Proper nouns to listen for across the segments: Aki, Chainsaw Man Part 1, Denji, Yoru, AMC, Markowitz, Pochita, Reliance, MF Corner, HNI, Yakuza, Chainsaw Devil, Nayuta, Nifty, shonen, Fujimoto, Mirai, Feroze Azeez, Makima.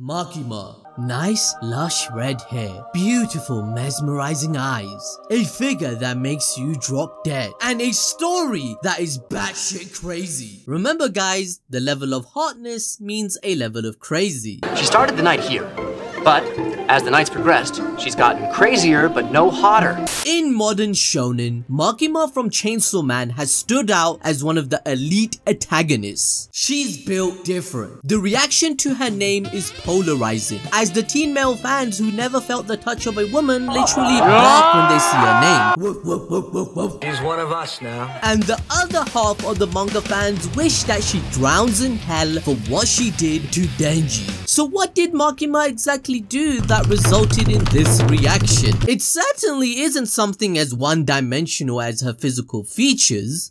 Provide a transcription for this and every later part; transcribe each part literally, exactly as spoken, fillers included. Makima. Nice, lush red hair, beautiful, mesmerizing eyes, a figure that makes you drop dead, and a story that is batshit crazy. Remember guys, the level of hotness means a level of crazy. She started the night here, but as the nights progressed, she's gotten crazier but no hotter. In modern shonen, Makima from Chainsaw Man has stood out as one of the elite antagonists. She's built different. The reaction to her name is polarizing, as the teen male fans who never felt the touch of a woman literally bark when they see her name. Woof, woof, woof, woof, woof. She's one of us now. And the other half of the manga fans wish that she drowns in hell for what she did to Denji. So what did Makima exactly do that resulted in this reaction? It certainly isn't something as one-dimensional as her physical features.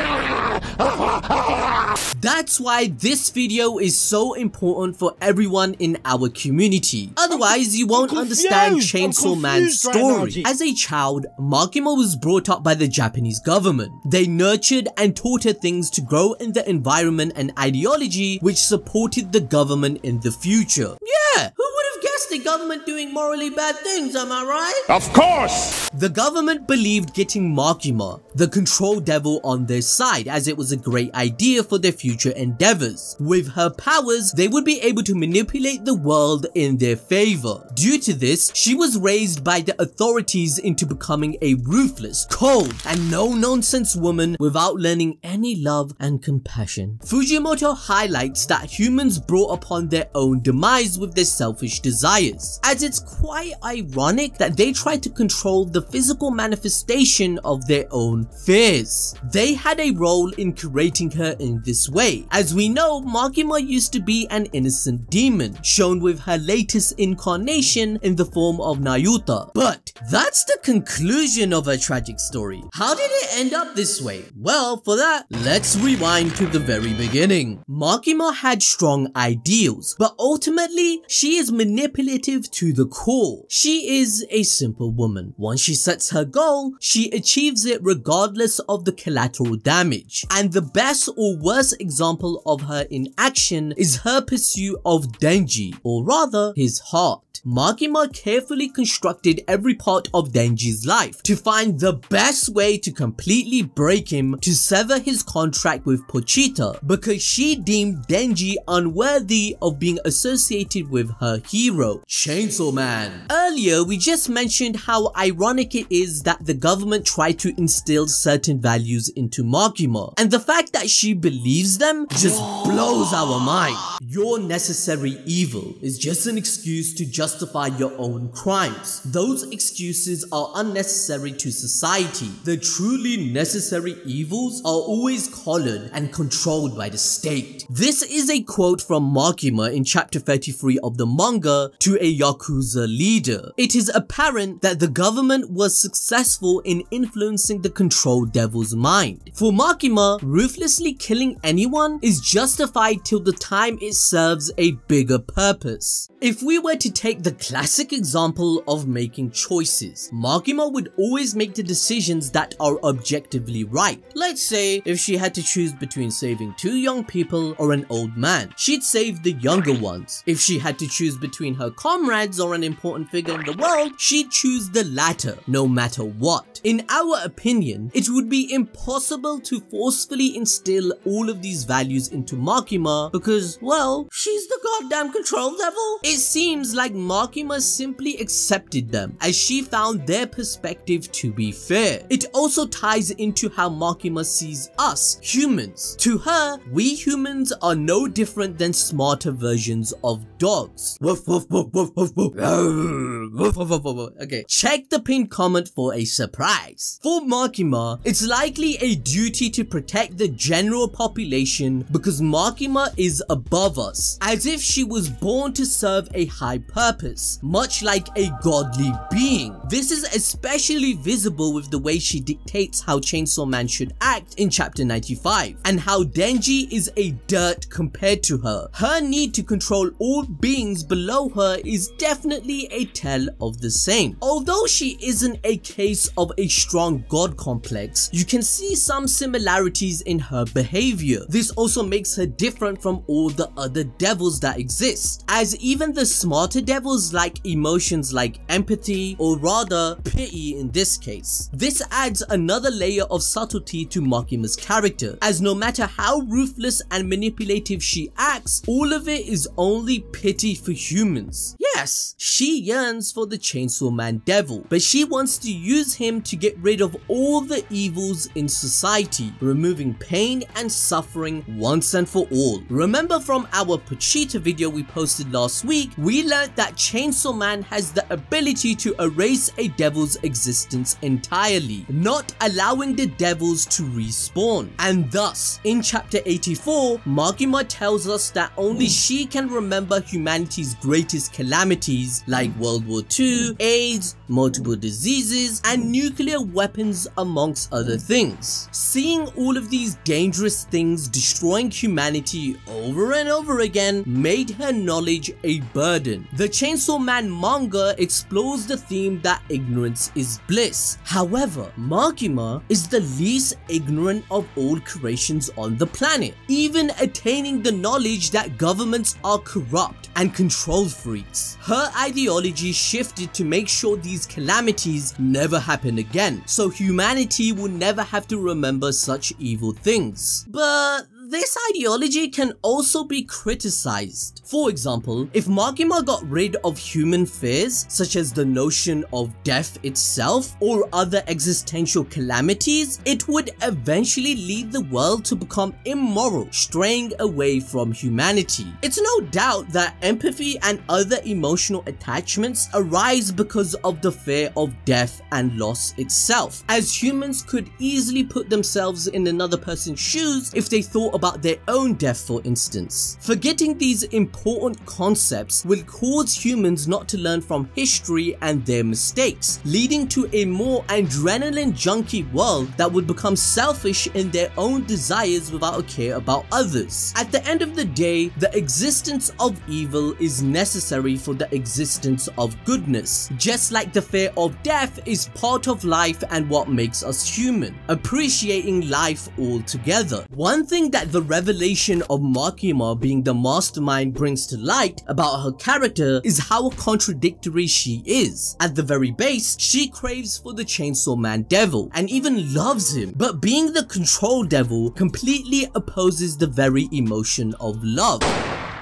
That's why this video is so important for everyone in our community. Otherwise, you won't understand Chainsaw Man's story. As a child, Makima was brought up by the Japanese government. They nurtured and taught her things to grow in the environment and ideology which supported the government in the future. Yeah, who would have guessed the government doing morally bad things, am I right? Of course! The government believed getting Makima, the control devil, on their side, as it was a great idea for their future endeavors. With her powers, they would be able to manipulate the world in their favor. Due to this, she was raised by the authorities into becoming a ruthless, cold, and no-nonsense woman without learning any love and compassion. Fujimoto highlights that humans brought upon their own demise with their selfish desires, as it's quite ironic that they tried to control the physical manifestation of their own fears. They had a role in creating her in this way. As we know, Makima used to be an innocent demon, shown with her latest incarnation in the form of Nayuta. But that's the conclusion of her tragic story. How did it end up this way? Well, for that, let's rewind to the very beginning. Makima had strong ideals, but ultimately, she is manipulative to the core. She is a simple woman. Once she sets her goal, she achieves it regardless of the collateral damage. And the best or worst example of her inaction is her pursuit of Denji, or rather, his heart. Makima carefully constructed every part of Denji's life to find the best way to completely break him, to sever his contract with Pochita, because she deemed Denji unworthy of being associated with her hero, Chainsaw Man. Earlier, we just mentioned how ironic it is that the government tried to instill certain values into Makima, and the fact that she believes them just blows our mind. Your necessary evil is just an excuse to justify justify your own crimes. Those excuses are unnecessary to society. The truly necessary evils are always collared and controlled by the state. This is a quote from Makima in chapter thirty-three of the manga to a Yakuza leader. It is apparent that the government was successful in influencing the control devil's mind. For Makima, ruthlessly killing anyone is justified till the time it serves a bigger purpose. If we were to take the classic example of making choices, Makima would always make the decisions that are objectively right. Let's say if she had to choose between saving two young people or an old man, she'd save the younger ones. If she had to choose between her comrades or an important figure in the world, she'd choose the latter, no matter what. In our opinion, it would be impossible to forcefully instill all of these values into Makima because, well, she's the goddamn control devil. It seems like Makima simply accepted them, as she found their perspective to be fair. It also ties into how Makima sees us, humans. To her, we humans are no different than smarter versions of dogs. Woof, woof, woof, woof, woof, woof. Woof, woof, woof, woof. Okay, check the pinned comment for a surprise. For Makima, it's likely a duty to protect the general population because Makima is above us, as if she was born to serve a high purpose. purpose, much like a godly being. This is especially visible with the way she dictates how Chainsaw Man should act in chapter ninety-five, and how Denji is a dirt compared to her. Her need to control all beings below her is definitely a tell of the same. Although she isn't a case of a strong god complex, you can see some similarities in her behavior. This also makes her different from all the other devils that exist, as even the smarter devils lack emotions like empathy, or rather pity in this case. This adds another layer of subtlety to Makima's character, as no matter how ruthless and manipulative she acts, all of it is only pity for humans. Yes, she yearns for the Chainsaw Man devil, but she wants to use him to get rid of all the evils in society, removing pain and suffering once and for all. Remember from our Pochita video we posted last week, we learned that Chainsaw Man has the ability to erase a devil's existence entirely, not allowing the devils to respawn. And thus, in chapter eighty-four, Makima tells us that only she can remember humanity's greatest calamities like World War Two, AIDS, multiple diseases, and nuclear weapons, amongst other things. Seeing all of these dangerous things destroying humanity over and over again made her knowledge a burden. The Chainsaw Man manga explores the theme that ignorance is bliss. However, Makima is the least ignorant of all creations on the planet, even attaining the knowledge that governments are corrupt and control freaks. Her ideology shifted to make sure these calamities never happen again, so humanity will never have to remember such evil things. But this ideology can also be criticized. For example, if Makima got rid of human fears, such as the notion of death itself or other existential calamities, it would eventually lead the world to become immoral, straying away from humanity. It's no doubt that empathy and other emotional attachments arise because of the fear of death and loss itself, as humans could easily put themselves in another person's shoes if they thought about their own death, for instance. Forgetting these important concepts will cause humans not to learn from history and their mistakes, leading to a more adrenaline junkie world that would become selfish in their own desires without a care about others. At the end of the day, the existence of evil is necessary for the existence of goodness, just like the fear of death is part of life and what makes us human, appreciating life altogether. One thing that the revelation of Makima being the mastermind brings to light about her character is how contradictory she is. At the very base, she craves for the Chainsaw Man devil and even loves him, but being the control devil completely opposes the very emotion of love.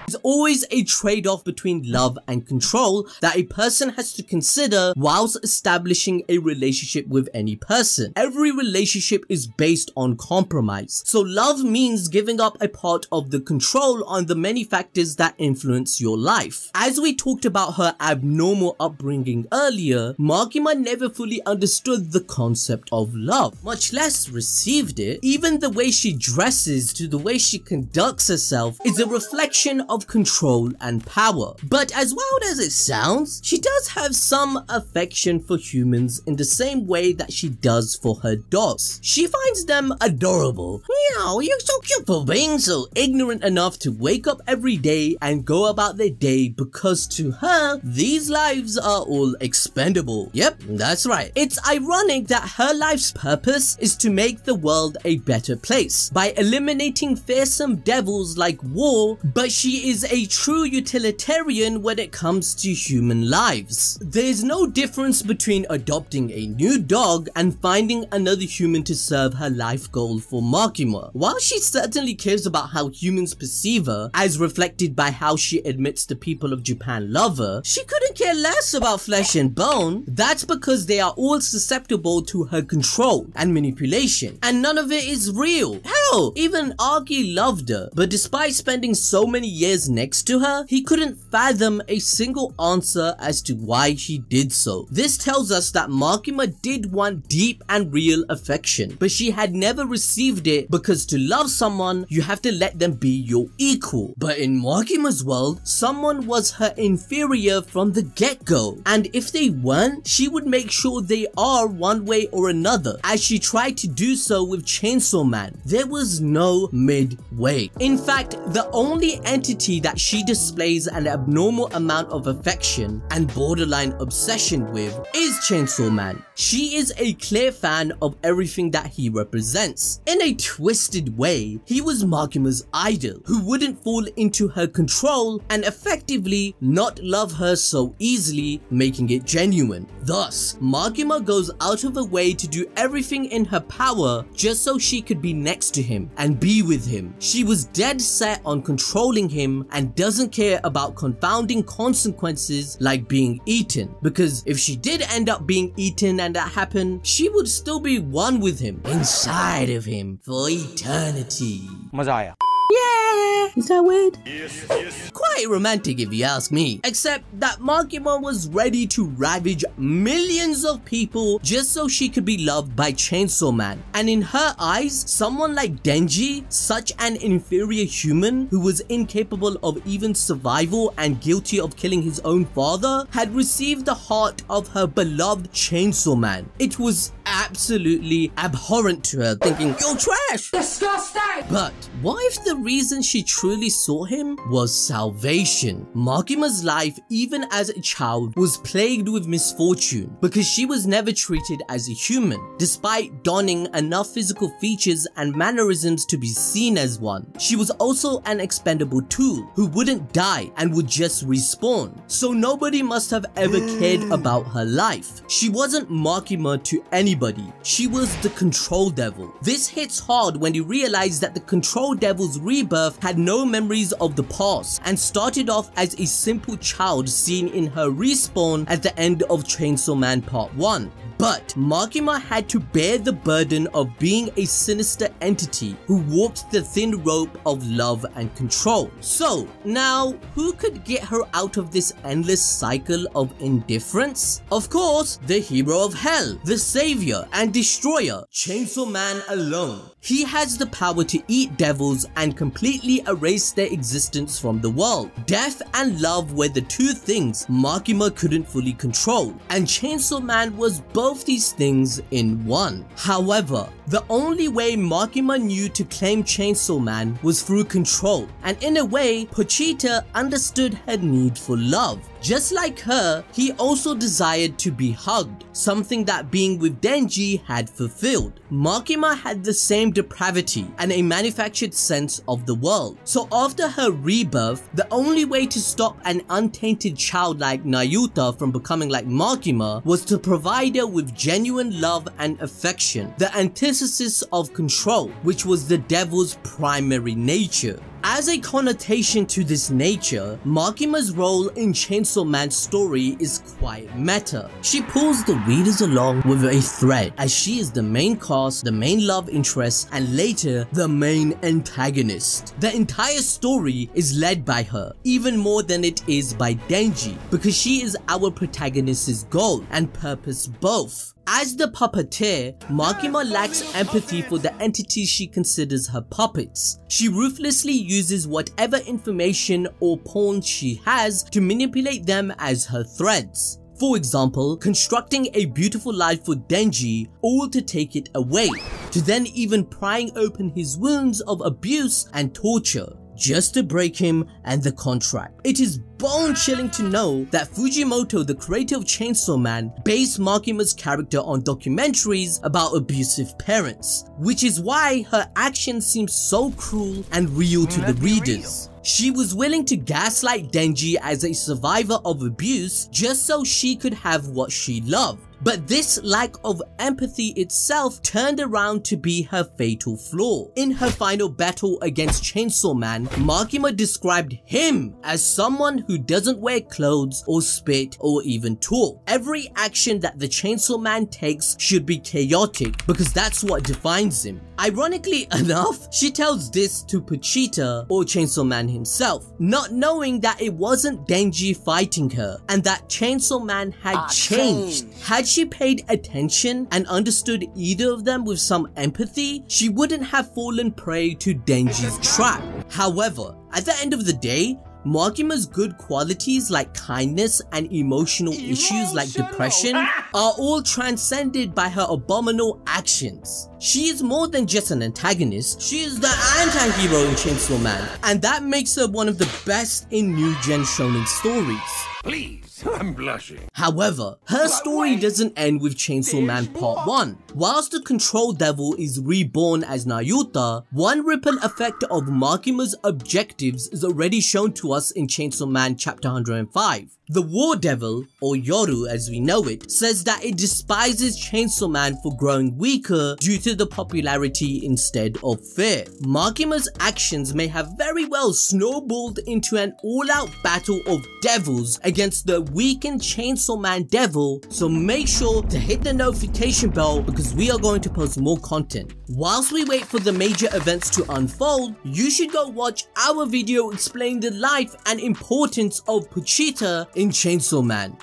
There's always a trade-off between love and control that a person has to consider whilst establishing a relationship with any person. Every relationship is based on compromise, so love means giving up a part of the control on the many factors that influence your life. As we talked about her abnormal upbringing earlier, Makima never fully understood the concept of love, much less received it. Even the way she dresses to the way she conducts herself is a reflection of of control and power. But as wild as it sounds, she does have some affection for humans in the same way that she does for her dogs. She finds them adorable. Meow, you're so cute for being so ignorant enough to wake up every day and go about their day, because to her, these lives are all expendable. Yep, that's right. It's ironic that her life's purpose is to make the world a better place by eliminating fearsome devils like war, but she is a true utilitarian when it comes to human lives. There's no difference between adopting a new dog and finding another human to serve her life goal for Makima. While she certainly cares about how humans perceive her, as reflected by how she admits the people of Japan love her, she couldn't care less about flesh and bone. That's because they are all susceptible to her control and manipulation, and none of it is real. Hell, even Aki loved her, but despite spending so many years stairs next to her, he couldn't fathom a single answer as to why she did so. This tells us that Makima did want deep and real affection, but she had never received it because to love someone, you have to let them be your equal. But in Makima's world, someone was her inferior from the get-go, and if they weren't, she would make sure they are one way or another, as she tried to do so with Chainsaw Man. There was no midway. In fact, the only entity that she displays an abnormal amount of affection and borderline obsession with is Chainsaw Man. She is a clear fan of everything that he represents. In a twisted way, he was Makima's idol, who wouldn't fall into her control and effectively not love her so easily, making it genuine. Thus, Makima goes out of her way to do everything in her power just so she could be next to him and be with him. She was dead set on controlling him and doesn't care about confounding consequences like being eaten, because if she did end up being eaten and that happened, she would still be one with him, inside of him, for eternity. Mazaya. Yeah! Is that weird? Yes, yes. Quite romantic if you ask me. Except that Makima was ready to ravage millions of people just so she could be loved by Chainsaw Man. And in her eyes, someone like Denji, such an inferior human who was incapable of even survival and guilty of killing his own father, had received the heart of her beloved Chainsaw Man. It was absolutely abhorrent to her, thinking, "You're trash! Disgusting!" But what if the reason she truly saw him was salvation? Makima's life, even as a child, was plagued with misfortune because she was never treated as a human, despite donning enough physical features and mannerisms to be seen as one. She was also an expendable tool who wouldn't die and would just respawn, so nobody must have ever cared about her life. She wasn't Makima to anybody. She was the control devil. This hits hard when you realize that the control devil's rebirth had no memories of the past and started off as a simple child seen in her respawn at the end of Chainsaw Man Part one. But Makima had to bear the burden of being a sinister entity who walked the thin rope of love and control. So now, who could get her out of this endless cycle of indifference? Of course, the hero of hell, the savior and destroyer, Chainsaw Man alone. He has the power to eat devils and completely erase their existence from the world. Death and love were the two things Makima couldn't fully control, and Chainsaw Man was both these things in one. However, the only way Makima knew to claim Chainsaw Man was through control, and in a way, Pochita understood her need for love. Just like her, he also desired to be hugged, something that being with Denji had fulfilled. Makima had the same depravity and a manufactured sense of the world. So after her rebirth, the only way to stop an untainted child like Nayuta from becoming like Makima was to provide her with genuine love and affection, the antithesis of control, which was the devil's primary nature. As a connotation to this nature, Makima's role in Chainsaw Man's story is quite meta. She pulls the readers along with a thread, as she is the main cast, the main love interest, and later, the main antagonist. The entire story is led by her, even more than it is by Denji, because she is our protagonist's goal and purpose both. As the puppeteer, Makima lacks empathy for the entities she considers her puppets. She ruthlessly uses whatever information or pawns she has to manipulate them as her threads. For example, constructing a beautiful life for Denji, all to take it away, to then even prying open his wounds of abuse and torture, just to break him and the contract. It is bone-chilling to know that Fujimoto, the creator of Chainsaw Man, based Makima's character on documentaries about abusive parents, which is why her actions seem so cruel and real to the readers. She was willing to gaslight Denji as a survivor of abuse just so she could have what she loved. But this lack of empathy itself turned around to be her fatal flaw. In her final battle against Chainsaw Man, Makima described him as someone who doesn't wear clothes or spit or even talk. Every action that the Chainsaw Man takes should be chaotic because that's what defines him. Ironically enough, she tells this to Pochita or Chainsaw Man himself, not knowing that it wasn't Denji fighting her and that Chainsaw Man had ah, changed. changed. Had she paid attention and understood either of them with some empathy, she wouldn't have fallen prey to Denji's trap. However, at the end of the day, Makima's good qualities like kindness and emotional issues like depression are all transcended by her abominable actions. She is more than just an antagonist, she is the anti-hero in Chainsaw Man, and that makes her one of the best in new gen shonen stories. Please. I'm blushing. However, her story doesn't end with Chainsaw Man Part one. Whilst the Control Devil is reborn as Nayuta, one ripple effect of Makima's objectives is already shown to us in Chainsaw Man Chapter one hundred five. The War Devil, or Yoru as we know it, says that it despises Chainsaw Man for growing weaker due to the popularity instead of fear. Makima's actions may have very well snowballed into an all-out battle of devils against the weakened Chainsaw Man Devil, so make sure to hit the notification bell because we are going to post more content. Whilst we wait for the major events to unfold, you should go watch our video explaining the life and importance of Pochita in Chainsaw Man.